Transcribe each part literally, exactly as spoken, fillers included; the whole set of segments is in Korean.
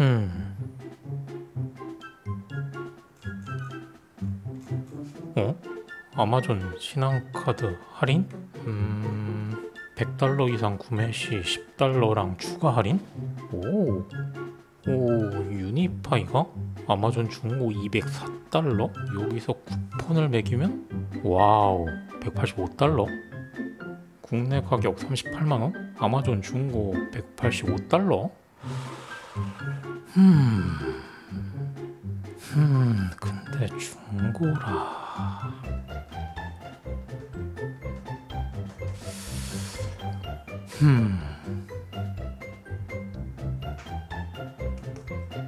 음. 어? 아마존 신한카드 할인? 음... 백 달러 이상 구매 시 십 달러랑 추가 할인? 오... 오... 유니파이가? 아마존 중고 이백사 달러? 여기서 쿠폰을 매기면? 와우... 백팔십오 달러? 국내 가격 삼십팔만 원? 아마존 중고 백팔십오 달러? 음... 음... 근데 중고라... 음...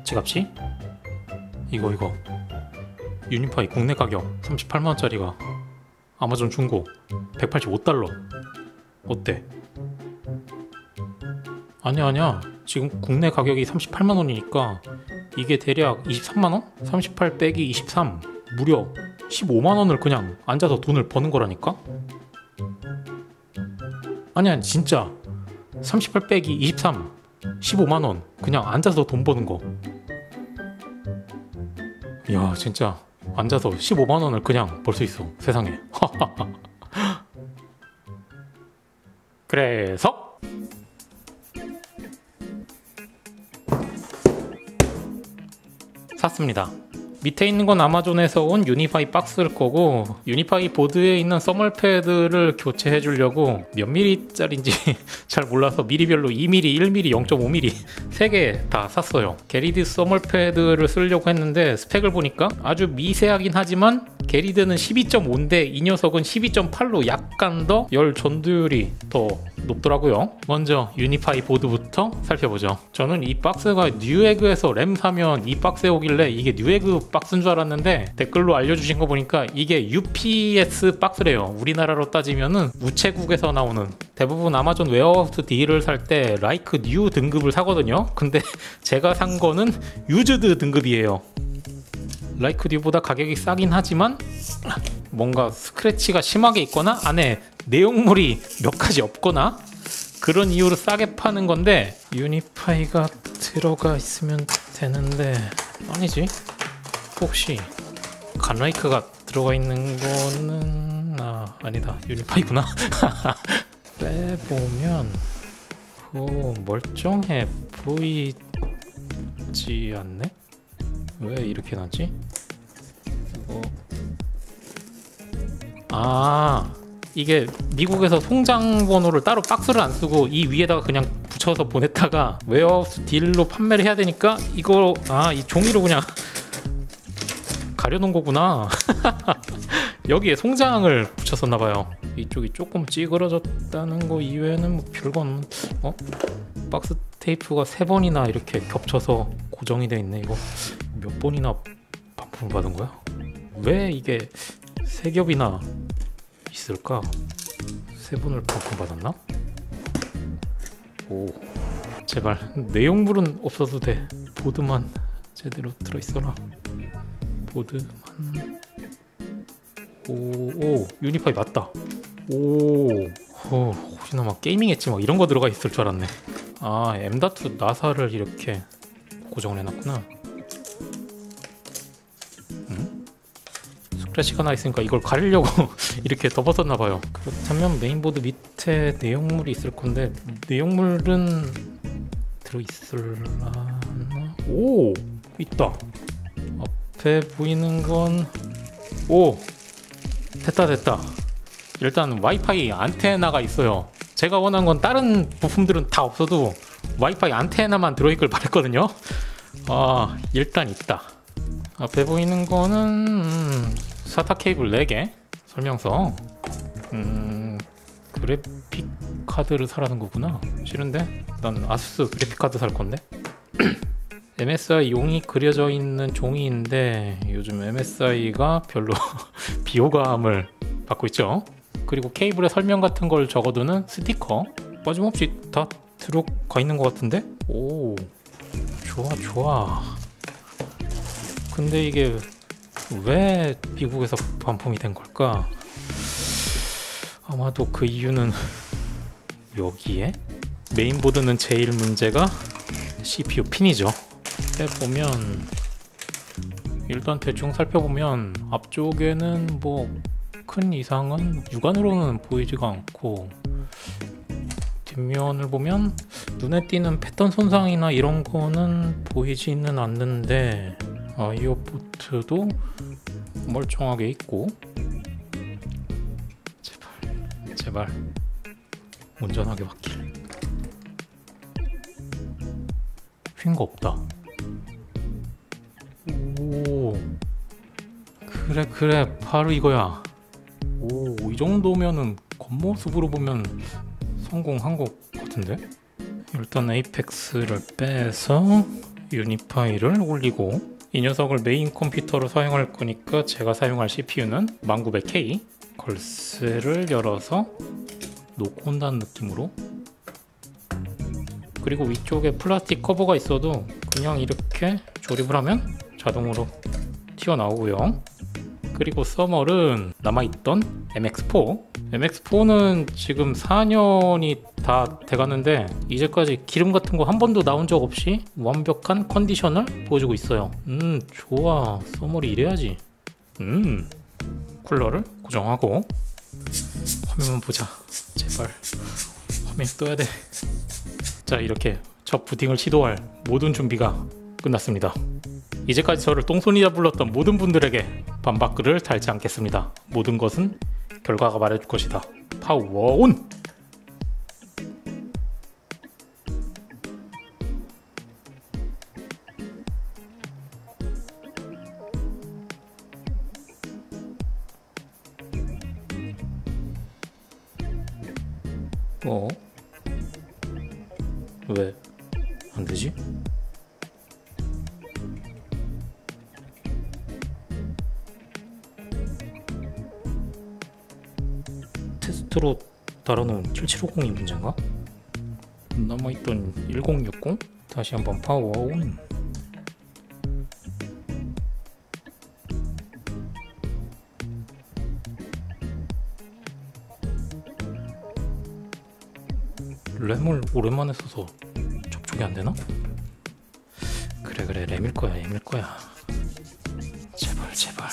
지갑치? 이거 이거 유니파이 국내 가격 삼십팔만 원짜리가 아마존 중고 백팔십오 달러 어때? 아니야 아니야 지금 국내 가격이 삼십팔만 원이니까 이게 대략 이십삼만 원? 삼십팔 빼기 이십삼 무려 십오만 원을 그냥 앉아서 돈을 버는 거라니까? 아니야 진짜 삼십팔 빼기 이십삼 십오만 원 그냥 앉아서 돈 버는 거. 이야 진짜 앉아서 십오만 원을 그냥 벌 수 있어 세상에. 그래서 샀습니다. 밑에 있는 건 아마존에서 온 유니파이 박스일 거고 유니파이 보드에 있는 서멀 패드를 교체해 주려고 몇 밀리짜리인지 잘 몰라서 미리별로 이 밀리, 일 밀리, 영 점 오 밀리 세 개 다 샀어요. 게리드 서멀 패드를 쓰려고 했는데 스펙을 보니까 아주 미세하긴 하지만 게리드는 십이 점 오인데 이 녀석은 십이 점 팔로 약간 더 열 전도율이 더 높더라고요. 먼저 유니파이 보드부터 살펴보죠. 저는 이 박스가 뉴에그에서 램 사면 이 박스에 오길래 이게 뉴에그 박스인 줄 알았는데 댓글로 알려주신 거 보니까 이게 유 피 에스 박스래요. 우리나라로 따지면은 우체국에서 나오는 대부분 아마존 웨어하우스 D를 살 때 라이크 뉴 등급을 사거든요. 근데 제가 산 거는 유즈드 등급이에요. 라이크 뉴보다 가격이 싸긴 하지만 뭔가 스크래치가 심하게 있거나 안에 내용물이 몇 가지 없거나 그런 이유로 싸게 파는 건데 유니파이가 들어가 있으면 되는데 아니지. 혹시 간라이크가 들어가 있는 거는 아 아니다 유니파이구나. 빼보면 오, 멀쩡해 보이지 않네? 왜 이렇게 놨지? 어. 아 이게 미국에서 통장 번호를 따로 박스를 안 쓰고 이 위에다가 그냥 붙여서 보냈다가 웨어하우스 딜로 판매를 해야 되니까 이거 아 이 종이로 그냥 가려놓은 거구나. 여기에 송장을 붙였었나봐요. 이쪽이 조금 찌그러졌다는 거 이외에는 뭐 별거 없는... 어? 박스 테이프가 세 번이나 이렇게 겹쳐서 고정이 돼 있네. 이거 몇 번이나 반품을 받은 거야? 왜 이게 세 겹이나 있을까? 세 번을 반품 받았나? 오... 제발 내용물은 없어도 돼. 보드만 제대로 들어있어라. 보드만 오오 유니파이 맞다. 오 어, 혹시나 막 게이밍 엣지 막 이런 거 들어가 있을 줄 알았네. 아 엠 닷 투 나사를 이렇게 고정을 해놨구나. 음? 스크래치가 나 있으니까 이걸 가리려고 이렇게 덮었었나봐요. 그렇다면 메인보드 밑에 내용물이 있을 건데 내용물은 들어있을라나? 오 있다. 앞에 보이는 건 오 됐다 됐다. 일단 와이파이 안테나가 있어요. 제가 원한 건 다른 부품들은 다 없어도 와이파이 안테나만 들어있길 바랬거든요. 아 일단 있다. 앞에 보이는 거는 음, 사타 케이블 네 개 설명서. 음 그래픽 카드를 사라는 거구나. 싫은데? 난 아수스 그래픽 카드 살 건데. 엠 에스 아이 용이 그려져 있는 종이인데 요즘 엠 에스 아이가 별로 비호감을 받고 있죠. 그리고 케이블의 설명 같은 걸 적어두는 스티커 빠짐없이 다 들어가 있는 것 같은데? 오 좋아 좋아. 근데 이게 왜 미국에서 반품이 된 걸까? 아마도 그 이유는 여기에 메인보드는 제일 문제가 씨 피 유 핀이죠. 해보면 일단 대충 살펴보면 앞쪽에는 뭐 큰 이상은 육안으로는 보이지가 않고, 뒷면을 보면 눈에 띄는 패턴 손상이나 이런 거는 보이지는 않는데, 아, 이어포트도 멀쩡하게 있고. 제발 제발 온전하게 바뀔. 휜 거 없다. 오, 그래 그래 바로 이거야. 오, 이 정도면은 겉모습으로 보면 성공한 것 같은데? 일단 에이펙스를 빼서 유니파이를 올리고, 이 녀석을 메인 컴퓨터로 사용할 거니까 제가 사용할 씨피유는 천구백 케이. 걸스를 열어서 놓고 온다는 느낌으로. 그리고 위쪽에 플라스틱 커버가 있어도 그냥 이렇게 조립을 하면 자동으로 튀어나오고요. 그리고 서멀은 남아있던 엠엑스 포. 엠엑스 포는 지금 사 년이 다 돼가는데 이제까지 기름 같은 거 한 번도 나온 적 없이 완벽한 컨디션을 보여주고 있어요. 음, 좋아. 서멀이 이래야지. 음, 쿨러를 고정하고 화면만 보자. 제발 화면 떠야 돼. 자, 이렇게 첫 부팅을 시도할 모든 준비가 끝났습니다. 이제까지 저를 똥손이라 불렀던 모든 분들에게 반박글을 달지 않겠습니다. 모든 것은 결과가 말해줄 것이다. 파워 온! 어? 왜 안 되지? 테스트로 달아놓은 칠칠오공이 문제인가? 남아있던 천육십? 다시 한번 파워온. 램을 오랜만에 써서 접촉이 안되나? 그래 그래 램일거야 램일거야. 제발 제발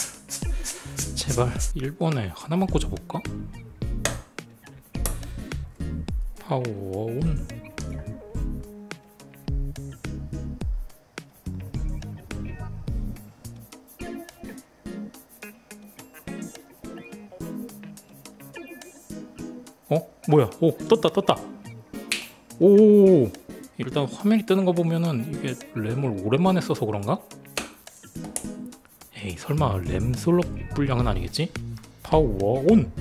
제발. 일 번에 하나만 꽂아볼까? 파워온. 어? 뭐야? 오, 떴다 떴다. 오, 일단 화면이 뜨는 거 보면은 이게 램을 오랜만에 써서 그런가? 에이, 설마 램 솔로 불량은 아니겠지? 파워온.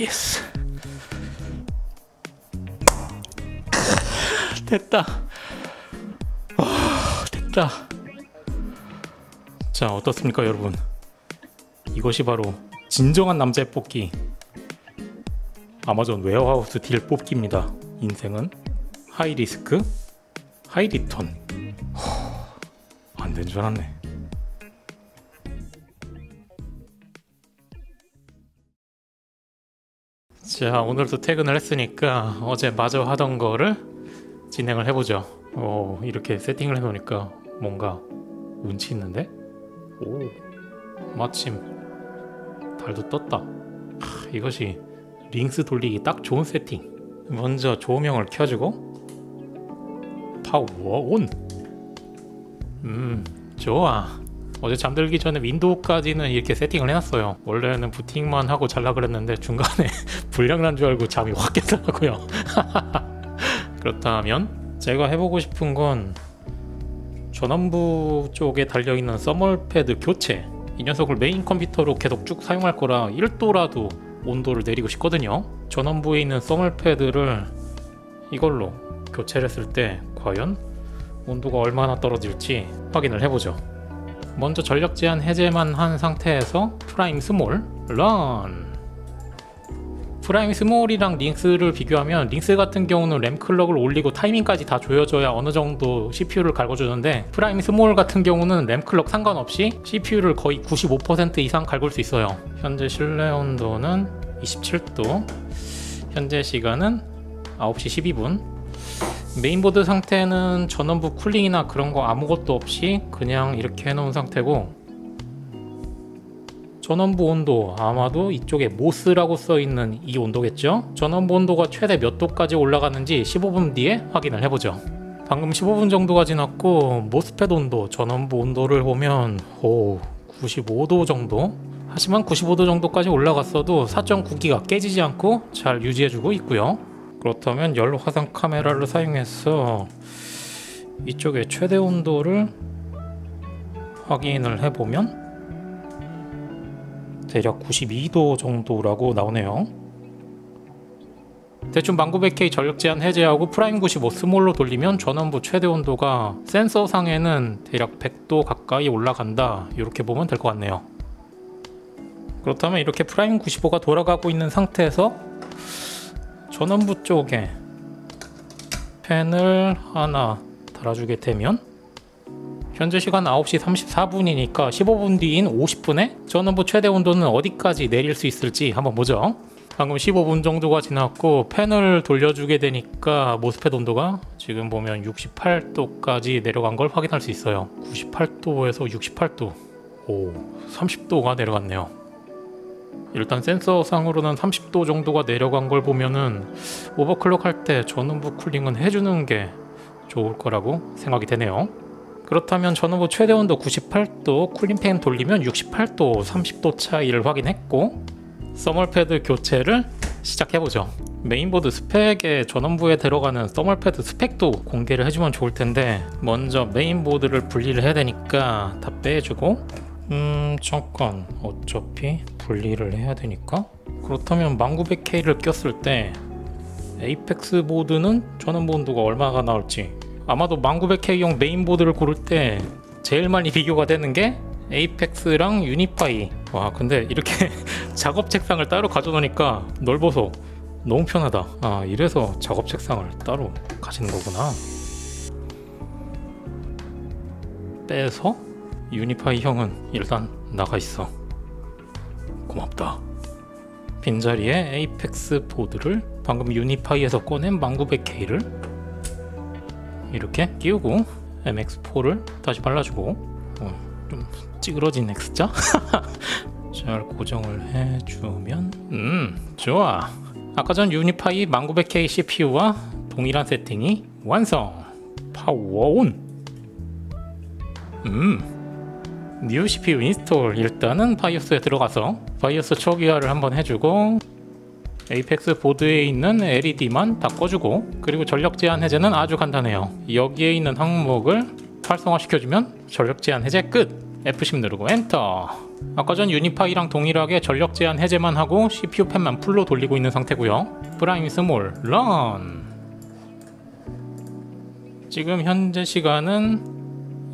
예스. 됐다. 아, 됐다. 자, 어떻습니까 여러분? 이것이 바로 진정한 남자의 뽑기, 아마존 웨어하우스 딜 뽑기입니다. 인생은 하이 리스크 하이 리턴. 안 된 줄 알았네. 자, 오늘도 퇴근을 했으니까 어제 마저 하던 거를 진행을 해보죠. 오, 이렇게 세팅을 해놓으니까 뭔가 운치 있는데? 오, 마침 달도 떴다. 하, 이것이 링스 돌리기 딱 좋은 세팅. 먼저 조명을 켜주고 파워온! 음, 좋아. 어제 잠들기 전에 윈도우까지는 이렇게 세팅을 해놨어요. 원래는 부팅만 하고 잘라 그랬는데 중간에 불량 난 줄 알고 잠이 확 깨더라고요. 그렇다면 제가 해보고 싶은 건 전원부 쪽에 달려있는 서멀패드 교체. 이 녀석을 메인 컴퓨터로 계속 쭉 사용할 거라 일 도라도 온도를 내리고 싶거든요. 전원부에 있는 서멀패드를 이걸로 교체를 했을 때 과연 온도가 얼마나 떨어질지 확인을 해보죠. 먼저 전력 제한 해제만 한 상태에서 프라임 스몰 런! 프라임 스몰이랑 링스를 비교하면 링스 같은 경우는 램 클럭을 올리고 타이밍까지 다 조여줘야 어느정도 씨피유를 갈궈주는데 프라임 스몰 같은 경우는 램 클럭 상관없이 씨피유를 거의 구십오 퍼센트 이상 갈굴 수 있어요. 현재 실내 온도는 이십칠 도, 현재 시간은 아홉 시 십이 분. 메인보드 상태는 전원부 쿨링이나 그런거 아무것도 없이 그냥 이렇게 해놓은 상태고, 전원부 온도 아마도 이쪽에 모스라고 써있는 이 온도겠죠? 전원부 온도가 최대 몇 도까지 올라가는지 십오 분 뒤에 확인을 해보죠. 방금 십오 분 정도가 지났고 모스펫 온도, 전원부 온도를 보면 오, 구십오 도 정도? 하지만 구십오 도 정도까지 올라갔어도 사 점 구 기가 깨지지 않고 잘 유지해주고 있고요. 그렇다면 열 화상 카메라를 사용해서 이쪽에 최대 온도를 확인을 해보면 대략 구십이 도 정도라고 나오네요. 대충 일만 구백 케이 전력 제한 해제하고 프라임 구십오 스몰로 돌리면 전원부 최대 온도가 센서상에는 대략 백 도 가까이 올라간다, 이렇게 보면 될 것 같네요. 그렇다면 이렇게 프라임 구십오가 돌아가고 있는 상태에서 전원부 쪽에 펜을 하나 달아주게 되면 현재 시간 아홉 시 삼십사 분이니까 십오 분 뒤인 오십 분에 전원부 최대 온도는 어디까지 내릴 수 있을지 한번 보죠. 방금 십오 분 정도가 지났고 펜을 돌려주게 되니까 모스펫 온도가 지금 보면 육십팔 도까지 내려간 걸 확인할 수 있어요. 구십팔 도에서 육십팔 도, 오, 삼십 도가 내려갔네요. 일단 센서상으로는 삼십 도 정도가 내려간 걸 보면은 오버클럭 할 때 전원부 쿨링은 해주는 게 좋을 거라고 생각이 되네요. 그렇다면 전원부 최대 온도 구십팔 도, 쿨링팬 돌리면 육십팔 도, 삼십 도 차이를 확인했고 서멀패드 교체를 시작해보죠. 메인보드 스펙에 전원부에 들어가는 서멀패드 스펙도 공개를 해주면 좋을 텐데 먼저 메인보드를 분리를 해야 되니까 다 빼주고, 음... 잠깐, 어차피 분리를 해야 되니까? 그렇다면 일만 구백 케이를 꼈을 때 에이펙스 보드는 전원부 온도가 얼마가 나올지, 아마도 일만 구백 케이용 메인보드를 고를 때 제일 많이 비교가 되는 게 에이펙스랑 유니파이. 와, 근데 이렇게 작업 책상을 따로 가져놓으니까 넓어서 너무 편하다. 아, 이래서 작업 책상을 따로 가시는 거구나. 빼서 유니파이 형은 일단 나가 있어. 고맙다. 빈자리에 에이펙스 보드를, 방금 유니파이에서 꺼낸 일만 구백 케이를 이렇게 끼우고 엠엑스 포를 다시 발라주고, 어, 좀 찌그러진 X자? 잘 고정을 해주면 음, 좋아. 아까 전 유니파이 일만 구백 케이 씨피유와 동일한 세팅이 완성! 파워온! 음! 뉴 씨피유 인스톨. 일단은 바이오스에 들어가서 바이오스 초기화를 한번 해주고 에이펙스 보드에 있는 엘이디만 다 꺼주고, 그리고 전력 제한 해제는 아주 간단해요. 여기에 있는 항목을 활성화 시켜주면 전력 제한 해제 끝! 에프 십 누르고 엔터! 아까 전 유니파이랑 동일하게 전력 제한 해제만 하고 씨피유 펜만 풀로 돌리고 있는 상태고요. 프라임 스몰 런! 지금 현재 시간은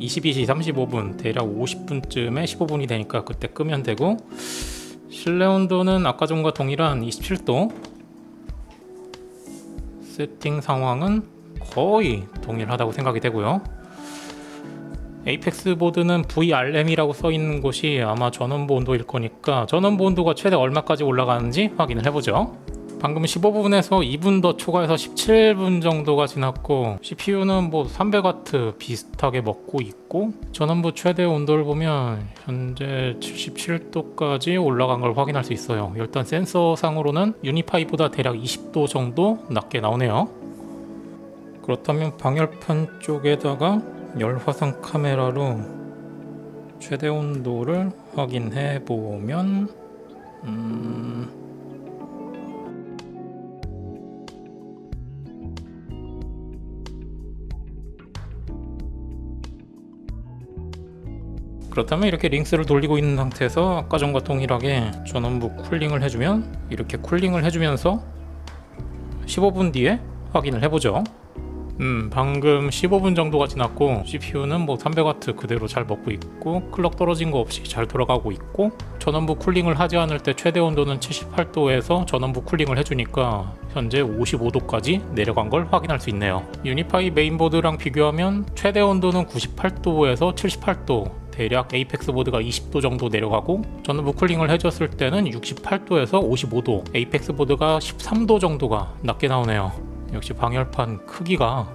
이십이 시 삼십오 분, 대략 오십 분쯤에 십오 분이 되니까 그때 끄면 되고, 실내 온도는 아까 전과 동일한 이십칠 도, 세팅 상황은 거의 동일하다고 생각이 되고요. 에이펙스 보드는 브이알엠이라고 써있는 곳이 아마 전원부 온도일 거니까 전원부 온도가 최대 얼마까지 올라가는지 확인을 해보죠. 방금 십오 분에서 이 분 더 초과해서 십칠 분 정도가 지났고 씨피유는 뭐 삼백 와트 비슷하게 먹고 있고, 전원부 최대 온도를 보면 현재 칠십칠 도까지 올라간 걸 확인할 수 있어요. 일단 센서상으로는 유니파이보다 대략 이십 도 정도 낮게 나오네요. 그렇다면 방열판 쪽에다가 열화상 카메라로 최대 온도를 확인해 보면 음... 그렇다면 이렇게 링스를 돌리고 있는 상태에서 아까 전과 동일하게 전원부 쿨링을 해주면, 이렇게 쿨링을 해주면서 십오 분 뒤에 확인을 해보죠. 음 방금 십오 분 정도가 지났고 씨피유는 뭐 삼백 와트 그대로 잘 먹고 있고 클럭 떨어진 거 없이 잘 돌아가고 있고 전원부 쿨링을 하지 않을 때 최대 온도는 칠십팔 도에서 전원부 쿨링을 해주니까 현재 오십오 도까지 내려간 걸 확인할 수 있네요. 유니파이 메인보드랑 비교하면 최대 온도는 구십팔 도에서 칠십팔 도, 대략 에이펙스 보드가 이십 도 정도 내려가고 전원부 쿨링을 해줬을 때는 육십팔 도에서 오십오 도, 에이펙스 보드가 십삼 도 정도가 낮게 나오네요. 역시 방열판 크기가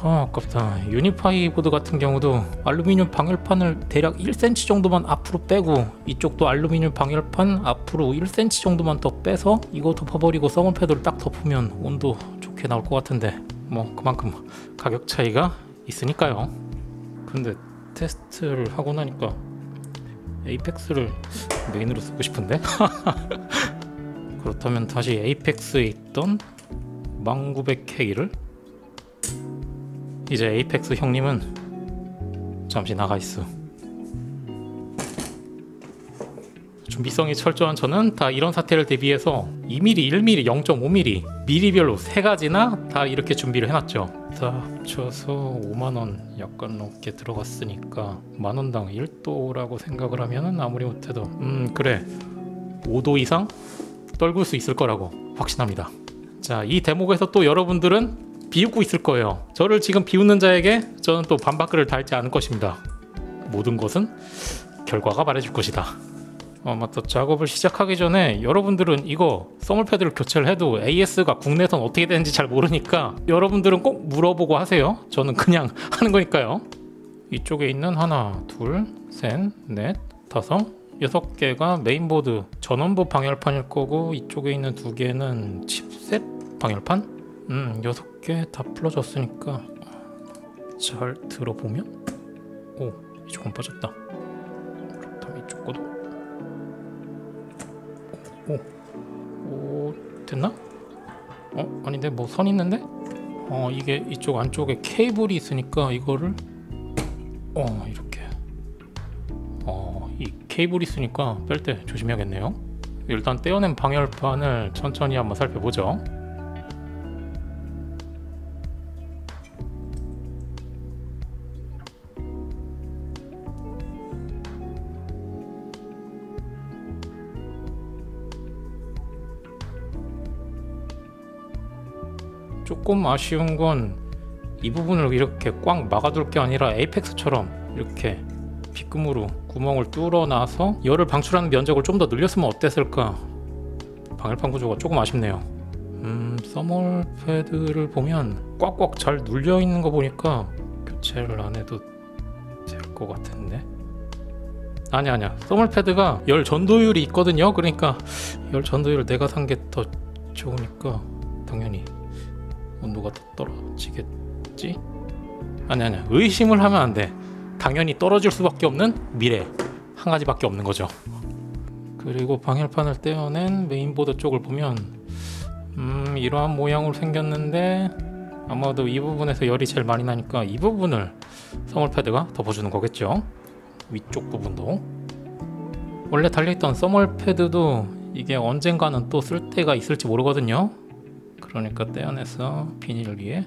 아, 아깝다. 유니파이 보드 같은 경우도 알루미늄 방열판을 대략 일 센티미터 정도만 앞으로 빼고 이쪽도 알루미늄 방열판 앞으로 일 센티미터 정도만 더 빼서 이거 덮어버리고 썩은 패드를 딱 덮으면 온도 좋게 나올 것 같은데 뭐 그만큼 가격 차이가 있으니까요. 근데 테스트를 하고 나니까 에이펙스를 메인으로 쓰고 싶은데? 그렇다면 다시 에이펙스에 있던 천구백 케이를 이제 에이펙스 형님은 잠시 나가있어. 준비성이 철저한 저는 다 이런 사태를 대비해서 이 밀리미터, 일 밀리미터, 영 점 오 밀리미터 미리별로 세 가지나 다 이렇게 준비를 해놨죠. 다 합쳐서 오만 원 약간 넘게 들어갔으니까 만 원당 일 도라고 생각을 하면은 아무리 못해도 음 그래 오 도 이상 떨굴 수 있을 거라고 확신합니다. 자, 이 대목에서 또 여러분들은 비웃고 있을 거예요. 저를 지금 비웃는 자에게 저는 또 반박글을 달지 않을 것입니다. 모든 것은 결과가 말해줄 것이다. 어 맞다, 작업을 시작하기 전에 여러분들은 이거 써멀패드를 교체를 해도 에이에스가 국내선 어떻게 되는지 잘 모르니까 여러분들은 꼭 물어보고 하세요. 저는 그냥 하는 거니까요. 이쪽에 있는 하나, 둘, 셋, 넷, 다섯, 여섯 개가 메인보드 전원부 방열판일 거고 이쪽에 있는 두 개는 칩셋 방열판? 음 여섯 개 다 풀어졌으니까 잘 들어보면 오 이쪽은 빠졌다. 그렇다면 이쪽 거도 오, 오 됐나? 어? 아닌데 뭐 선 있는데? 어 이게 이쪽 안쪽에 케이블이 있으니까 이거를 어 이렇게 어 이 케이블이 있으니까 뺄 때 조심해야겠네요. 일단 떼어낸 방열판을 천천히 한번 살펴보죠. 조금 아쉬운 건 이 부분을 이렇게 꽉 막아둘 게 아니라 에이펙스처럼 이렇게 빗금으로 구멍을 뚫어놔서 열을 방출하는 면적을 좀 더 늘렸으면 어땠을까. 방열판 구조가 조금 아쉽네요. 음... 써멀 패드를 보면 꽉꽉 잘 눌려 있는 거 보니까 교체를 안 해도 될 것 같은데? 아냐 아냐, 써멀 패드가 열 전도율이 있거든요. 그러니까 열 전도율 내가 산 게 더 좋으니까 당연히 온도가 더 떨어지겠지? 아니 아니야, 의심을 하면 안 돼. 당연히 떨어질 수밖에 없는 미래 한 가지밖에 없는 거죠. 그리고 방열판을 떼어낸 메인보드 쪽을 보면 음 이러한 모양으로 생겼는데 아마도 이 부분에서 열이 제일 많이 나니까 이 부분을 써멀패드가 덮어주는 거겠죠. 위쪽 부분도 원래 달려있던 써멀패드도 이게 언젠가는 또 쓸 때가 있을지 모르거든요. 그러니까 떼어내서 비닐 위에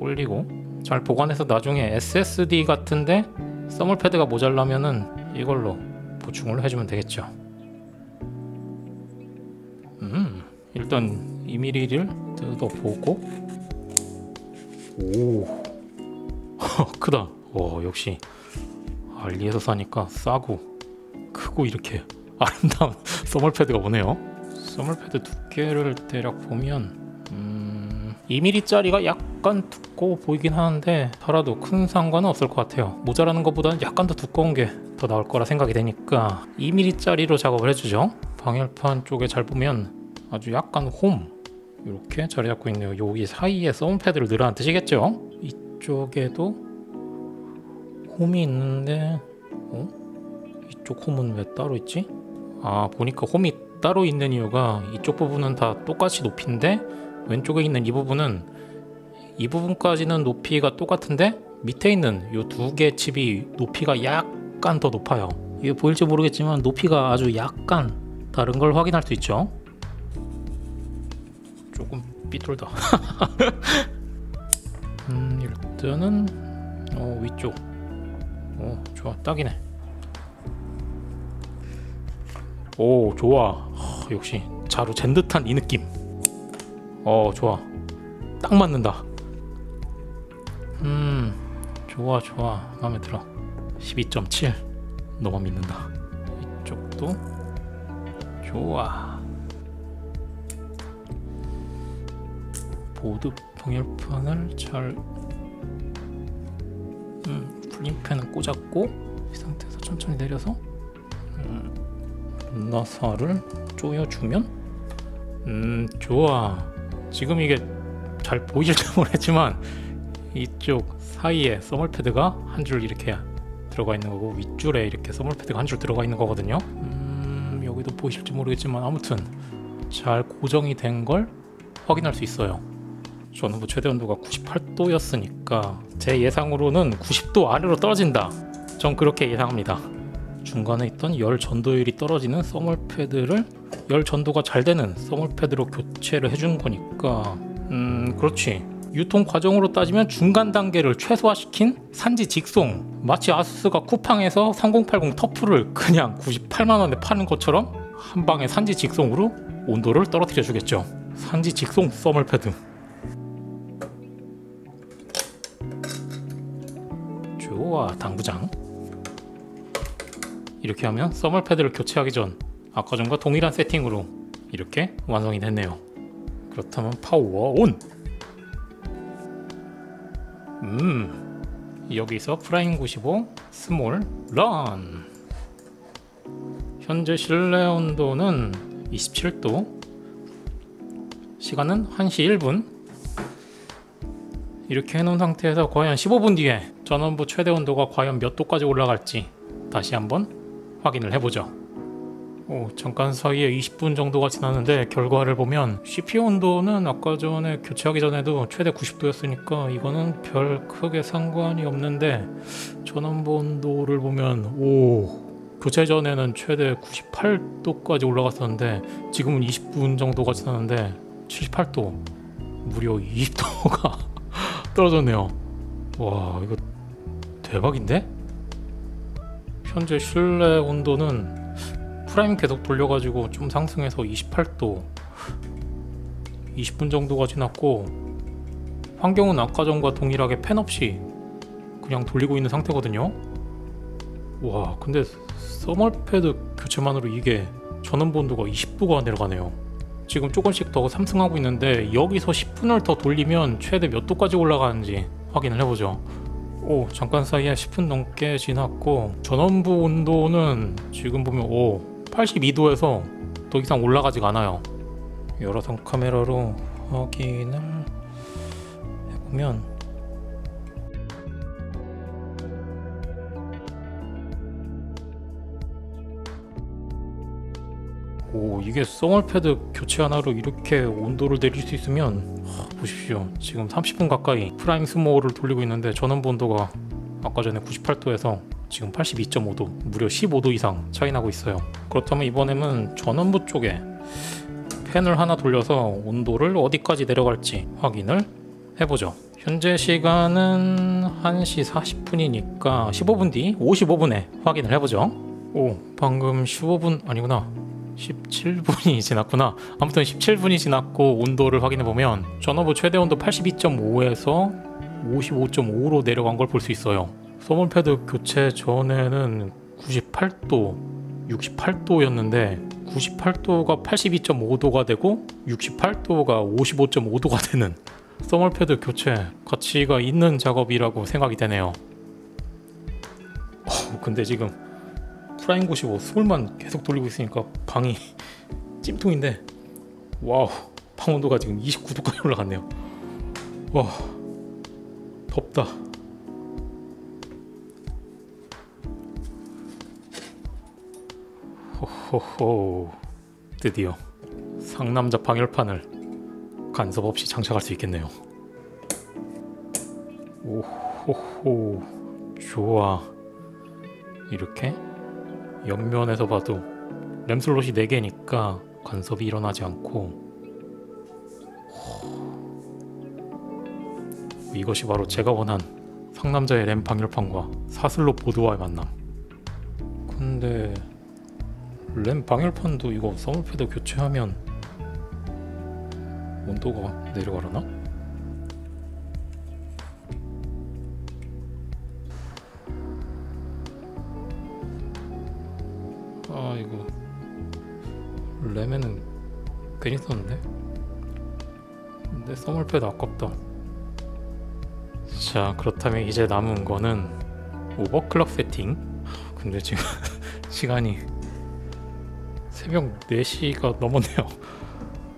올리고 잘 보관해서 나중에 에스에스디 같은데 써멀패드가 모자라면은 이걸로 보충을 해주면 되겠죠. 음 일단 이 밀리미터를 뜯어보고 오 크다. 오 역시 알리에서 사니까 싸고 크고 이렇게 아름다운 써멀패드가 오네요. 써멀패드 두께를 대략 보면 이 밀리미터짜리가 약간 두꺼워 보이긴 하는데 달아도 큰 상관은 없을 것 같아요. 모자라는 것보다는 약간 더 두꺼운 게 더 나올 거라 생각이 되니까 이 밀리미터짜리로 작업을 해주죠. 방열판 쪽에 잘 보면 아주 약간 홈 이렇게 자리 잡고 있네요. 여기 사이에 써멀패드를 넣으라는 뜻이겠죠. 이쪽에도 홈이 있는데 어? 이쪽 홈은 왜 따로 있지? 아 보니까 홈이 따로 있는 이유가 이쪽 부분은 다 똑같이 높인데 왼쪽에 있는 이 부분은 이 부분까지는 높이가 똑같은데 밑에 있는 이 두 개 칩이 높이가 약간 더 높아요. 이게 보일지 모르겠지만 높이가 아주 약간 다른 걸 확인할 수 있죠. 조금 삐뚤다. 음, 일단은 어, 위쪽. 어, 좋아, 딱이네. 오, 좋아. 어, 역시 자루 잰 듯한 이 느낌. 어, 좋아. 딱 맞는다. 음, 좋아, 좋아. 마음에 들어. 십이 점 칠. 너만 믿는다. 이쪽도 좋아. 보드 방열판을 잘, 음, 플링팬은 꽂았고, 이 상태에서 천천히 내려서 음, 나사를 조여주면, 음, 좋아. 지금 이게 잘 보이실지 모르겠지만 이쪽 사이에 써멀패드가 한 줄 이렇게 들어가 있는 거고, 윗줄에 이렇게 써멀패드가 한 줄 들어가 있는 거거든요. 음, 여기도 보이실지 모르겠지만 아무튼 잘 고정이 된 걸 확인할 수 있어요. 전원부 최대 온도가 구십팔 도였으니까 제 예상으로는 구십 도 아래로 떨어진다. 전 그렇게 예상합니다. 중간에 있던 열 전도율이 떨어지는 써멀패드를 열 전도가 잘 되는 써멀패드로 교체를 해준 거니까, 음, 그렇지. 유통 과정으로 따지면 중간 단계를 최소화시킨 산지 직송, 마치 아수스가 쿠팡에서 삼공팔공 터프를 그냥 구십팔만 원에 파는 것처럼 한 방에 산지 직송으로 온도를 떨어뜨려 주겠죠. 산지 직송 써멀패드. 좋아, 당구장. 이렇게 하면 써멀패드를 교체하기 전 아까 전과 동일한 세팅으로 이렇게 완성이 됐네요. 그렇다면 파워 온! 음, 여기서 프라임 구십오 스몰 런! 현재 실내 온도는 이십칠 도, 시간은 한 시 일 분. 이렇게 해놓은 상태에서 과연 십오 분 뒤에 전원부 최대 온도가 과연 몇 도까지 올라갈지 다시 한번 확인을 해보죠. 오, 잠깐 사이에 이십 분 정도가 지났는데 결과를 보면 씨피유 온도는 아까 전에 교체하기 전에도 최대 구십 도였으니까 이거는 별 크게 상관이 없는데, 전원부 온도를 보면 오, 교체 전에는 최대 구십팔 도까지 올라갔었는데 지금은 이십 분 정도가 지났는데 칠십팔 도, 무려 이십 도가 떨어졌네요. 와, 이거 대박인데? 현재 실내 온도는 프라임 계속 돌려가지고 좀 상승해서 이십팔 도, 이십 분 정도가 지났고, 환경은 아까 전과 동일하게 팬 없이 그냥 돌리고 있는 상태거든요. 와, 근데 써멀패드 교체만으로 이게 전원부 온도가 이십 도가 내려가네요. 지금 조금씩 더 상승하고 있는데 여기서 십 분을 더 돌리면 최대 몇 도까지 올라가는지 확인을 해보죠. 오, 잠깐 사이에 십 분 넘게 지났고, 전원부 온도는 지금 보면 오, 팔십이 도에서 더 이상 올라가지가 않아요. 열화상 카메라로 확인을 해보면 오, 이게 써멀패드 교체 하나로 이렇게 온도를 내릴 수 있으면, 하, 보십시오. 지금 삼십 분 가까이 프라임 스모어를 돌리고 있는데 전원부 온도가 아까 전에 구십팔 도에서 지금 팔십이 점 오 도, 무려 십오 도 이상 차이 나고 있어요. 그렇다면 이번에는 전원부 쪽에 팬을 하나 돌려서 온도를 어디까지 내려갈지 확인을 해보죠. 현재 시간은 한 시 사십 분이니까 십오 분 뒤 오십오 분에 확인을 해보죠. 오, 방금 십오 분 아니구나, 십칠 분이 지났구나. 아무튼 십칠 분이 지났고 온도를 확인해보면 전원부 최대 온도 팔십이 점 오에서 오십오 점 오로 내려간 걸 볼 수 있어요. 써멀패드 교체 전에는 구십팔 도, 육십팔 도였는데 구십팔 도가 팔십이 점 오 도가 되고 육십팔 도가 오십오 점 오 도가 되는 써멀패드 교체 가치가 있는 작업이라고 생각이 되네요. 어, 근데 지금 프라임 구십오 스몰만 계속 돌리고 있으니까 방이 찜통인데, 와우, 방 온도가 지금 이십구 도까지 올라갔네요. 와, 덥다. 호호호, 드디어 상남자 방열판을 간섭 없이 장착할 수 있겠네요. 오호호, 좋아. 이렇게 옆면에서 봐도 램슬롯이 네 개니까 간섭이 일어나지 않고, 이것이 바로 제가 원한 상남자의 램 방열판과 사슬로 보드와의 만남. 근데 램 방열판도 이거 서머패드 교체하면 온도가 내려가려나? 아 이거 램에는 괜히 썼는데? 근데 서머패드 아깝다. 자, 그렇다면 이제 남은 거는 오버클럭 세팅? 근데 지금 시간이 새벽 네 시가 넘었네요.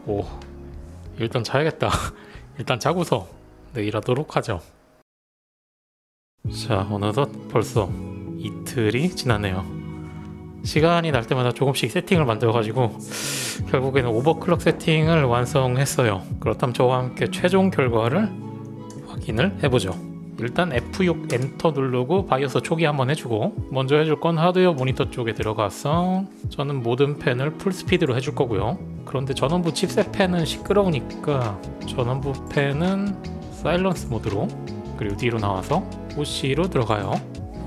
오, 일단 자야겠다. 일단 자고서 내일하도록 하죠. 자, 어느덧 벌써 이틀이 지났네요. 시간이 날 때마다 조금씩 세팅을 만들어가지고 결국에는 오버클럭 세팅을 완성했어요. 그렇다면 저와 함께 최종 결과를 확인을 해보죠. 일단 에프 육 엔터 누르고 바이오스 초기 한번 해주고, 먼저 해줄 건 하드웨어 모니터 쪽에 들어가서 저는 모든 팬을 풀스피드로 해줄 거고요. 그런데 전원부 칩셋 팬은 시끄러우니까 전원부 팬은 사일런스 모드로, 그리고 뒤로 나와서 오씨로 들어가요.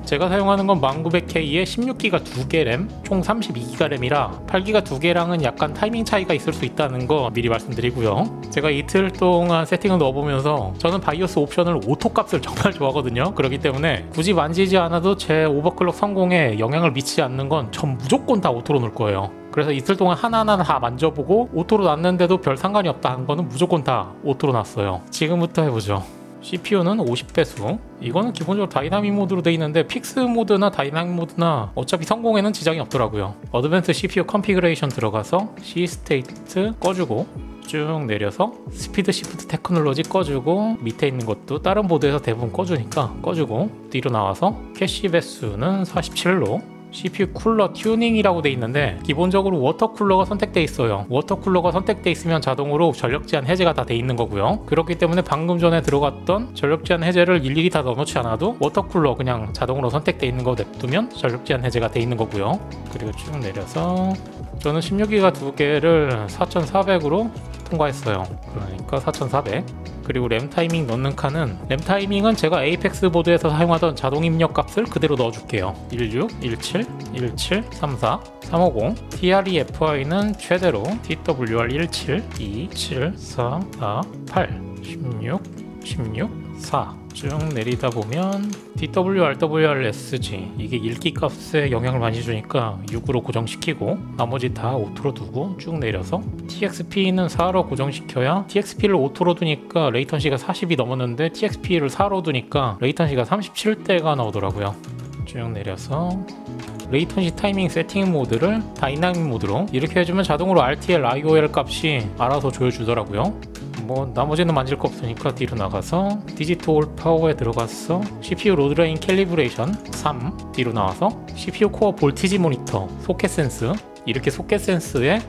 제가 사용하는 건 천구백 케이에 십육 기가 두 개 램, 총 삼십이 기가 램이라 팔 기가 두 개랑은 약간 타이밍 차이가 있을 수 있다는 거 미리 말씀드리고요. 제가 이틀 동안 세팅을 넣어보면서 저는 바이오스 옵션을 오토 값을 정말 좋아하거든요. 그렇기 때문에 굳이 만지지 않아도 제 오버클럭 성공에 영향을 미치지 않는 건 전 무조건 다 오토로 놓을 거예요. 그래서 이틀 동안 하나하나 다 만져보고 오토로 놨는데도 별 상관이 없다 한 거는 무조건 다 오토로 놨어요. 지금부터 해보죠. 씨피유는 오십 배수, 이거는 기본적으로 다이나믹 모드로 돼 있는데 픽스 모드나 다이나믹 모드나 어차피 성공에는 지장이 없더라고요. 어드밴스 씨피유 컨피그레이션 들어가서 C 스테이트 꺼주고 쭉 내려서 스피드 시프트 테크놀로지 꺼주고, 밑에 있는 것도 다른 보드에서 대부분 꺼주니까 꺼주고, 뒤로 나와서 캐시 배수는 사십칠로 씨피유 쿨러 튜닝이라고 돼 있는데 기본적으로 워터 쿨러가 선택돼 있어요. 워터 쿨러가 선택돼 있으면 자동으로 전력 제한 해제가 다 돼 있는 거고요. 그렇기 때문에 방금 전에 들어갔던 전력 제한 해제를 일일이 다 넣어놓지 않아도 워터 쿨러 그냥 자동으로 선택돼 있는 거 냅두면 전력 제한 해제가 돼 있는 거고요. 그리고 쭉 내려서 저는 십육 기가 두 개를 사천사백으로 통과했어요. 그러니까 사천사백. 그리고 램 타이밍 넣는 칸은, 램 타이밍은 제가 에이펙스 보드에서 사용하던 자동 입력 값을 그대로 넣어줄게요. 일육, 일칠, 일칠, 삼사, 삼오공. 트레프는 최대로 티더블유알 일칠, 이, 칠, 사, 사, 팔, 십육, 십육, 사. 쭉 내리다 보면 디더블유알더블유알에스지, 이게 읽기 값에 영향을 많이 주니까 육으로 고정시키고 나머지 다 오토로 두고, 쭉 내려서 티엑스피는 사로 고정시켜야, 티엑스피를 오토로 두니까 레이턴시가 사십이 넘었는데 티엑스피를 사로 두니까 레이턴시가 삼십칠 대가 나오더라고요. 쭉 내려서 레이턴시 타이밍 세팅 모드를 다이나믹 모드로 이렇게 해주면 자동으로 알티엘, 아이오엘 값이 알아서 조여주더라고요. 뭐 나머지는 만질 거 없으니까 뒤로 나가서 디지털 파워에 들어가서 씨피유 로드라인 캘리브레이션 삼, 뒤로 나와서 씨피유 코어 볼티지 모니터 소켓 센스, 이렇게 소켓 센스에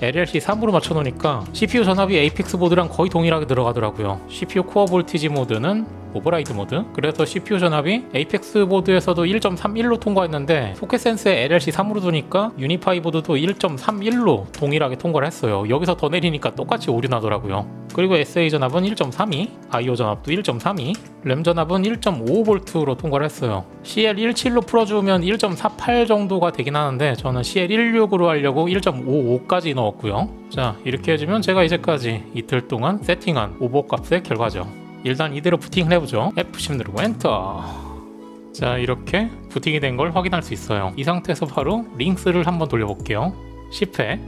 엘엘씨 삼으로 맞춰 놓으니까 씨피유 전압이 에이펙스 보드랑 거의 동일하게 들어가더라고요. 씨피유 코어 볼티지 모드는 오버라이드 모드, 그래서 씨피유 전압이 에이펙스 보드에서도 일 점 삼일로 통과했는데 소켓 센스에 엘엘씨 삼으로 두니까 유니파이 보드도 일 점 삼일로 동일하게 통과를 했어요. 여기서 더 내리니까 똑같이 오류 나더라고요. 그리고 에스에이 전압은 일 점 삼이, 아이오 전압도 일 점 삼이, 램 전압은 일 점 오오 볼트로 통과를 했어요. 씨엘 십칠로 풀어주면 일 점 사팔 정도가 되긴 하는데 저는 씨엘 십육으로 하려고 일 점 오오까지 넣었고요. 자, 이렇게 해주면 제가 이제까지 이틀 동안 세팅한 오버값의 결과죠. 일단 이대로 부팅을 해보죠. 에프 십 누르고 엔터. 자, 이렇게 부팅이 된 걸 확인할 수 있어요. 이 상태에서 바로 링스를 한번 돌려볼게요. 십 회,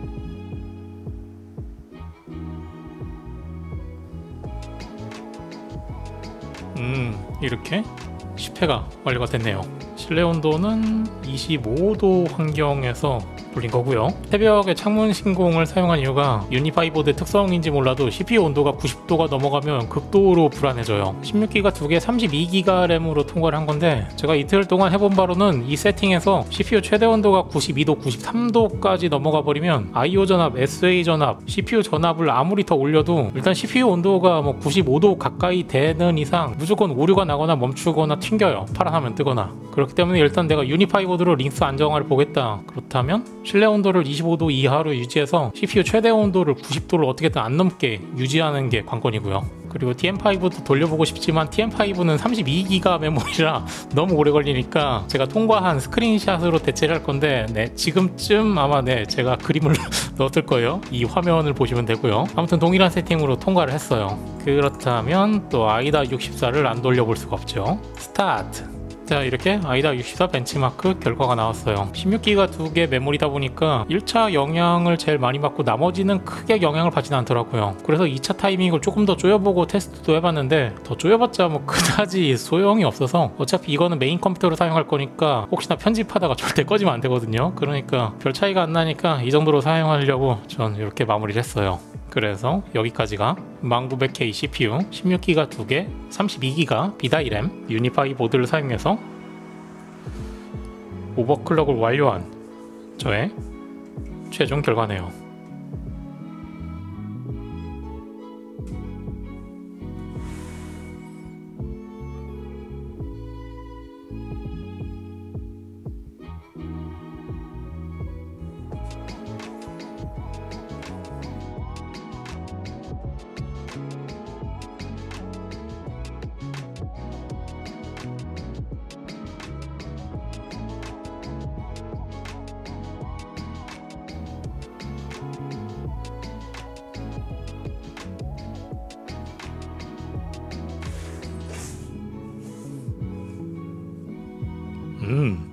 음 이렇게 십 회가 완료가 됐네요. 실내 온도는 이십오 도 환경에서 돌린 거고요. 새벽에 창문 신공을 사용한 이유가 유니파이 보드의 특성인지 몰라도 씨피유 온도가 구십 도가 넘어가면 극도로 불안해져요. 십육 기가 두 개 삼십이 기가 램으로 통과를 한 건데 제가 이틀 동안 해본 바로는 이 세팅에서 씨피유 최대 온도가 구십이 도, 구십삼 도까지 넘어가 버리면 아이오 전압, 에스에이 전압, 씨피유 전압을 아무리 더 올려도 일단 씨피유 온도가 뭐 구십오 도 가까이 되는 이상 무조건 오류가 나거나 멈추거나 튕겨요. 파란 화면 뜨거나. 그렇기 때문에 일단 내가 유니파이 보드로 링스 안정화를 보겠다. 그렇다면 실내 온도를 이십오 도 이하로 유지해서 씨피유 최대 온도를 구십 도를 어떻게든 안 넘게 유지하는 게 관건이고요. 그리고 티엠 파이브도 돌려보고 싶지만 티엠 파이브는 삼십이 기가 메모리라 너무 오래 걸리니까 제가 통과한 스크린샷으로 대체를 할 건데 네, 지금쯤 아마 네, 제가 그림을 넣었을 거예요. 이 화면을 보시면 되고요. 아무튼 동일한 세팅으로 통과를 했어요. 그렇다면 또 아이다 육십사를 안 돌려볼 수가 없죠. 스타트! 자, 이렇게 아이다 육십사 벤치마크 결과가 나왔어요. 십육 기가 두 개 메모리다 보니까 일 차 영향을 제일 많이 받고 나머지는 크게 영향을 받지는 않더라고요. 그래서 이 차 타이밍을 조금 더 쪼여보고 테스트도 해봤는데 더 쪼여봤자 뭐 그다지 소용이 없어서 어차피 이거는 메인 컴퓨터로 사용할 거니까 혹시나 편집하다가 절대 꺼지면 안 되거든요. 그러니까 별 차이가 안 나니까 이 정도로 사용하려고 전 이렇게 마무리를 했어요. 그래서 여기까지가 천구백 케이 씨피유, 십육 기가 두 개, 삼십이 기가 비다이램, 유니파이 보드를 사용해서 오버클럭을 완료한 저의 최종 결과네요. 음.